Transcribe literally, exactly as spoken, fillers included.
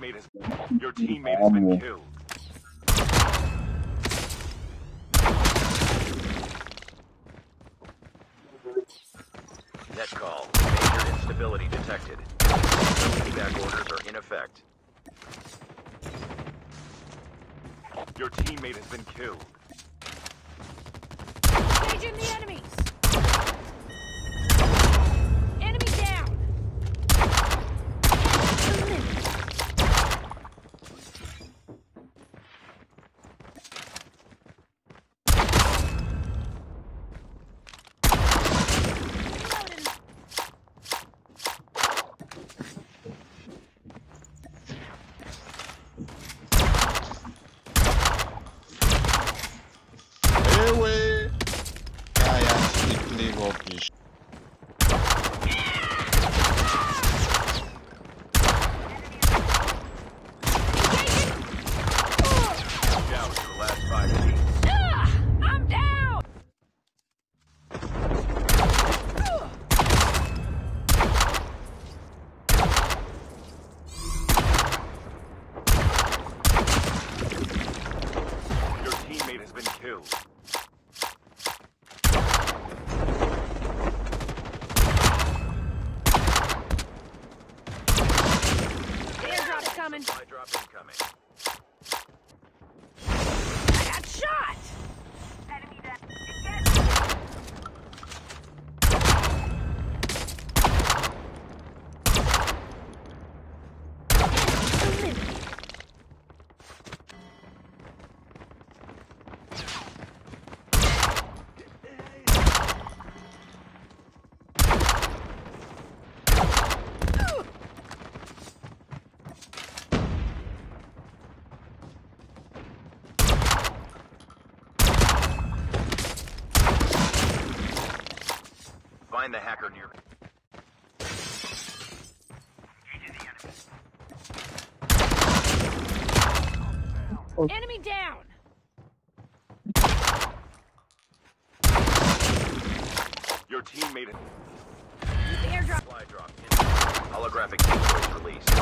teammate has your teammate has been killed. Net call. Major instability detected. Feedback orders are in effect. Your teammate has been killed. Engage in the enemies. Enemy down. Find the hacker near me. Engage the enemy. Oh. Enemy down. Your team made it. Airdrop. Fly drop. Holographic decoys released.